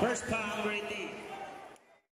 First pound right there.